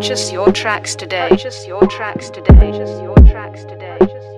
Purchase your tracks today. Purchase your tracks today. Purchase your tracks today. Purchase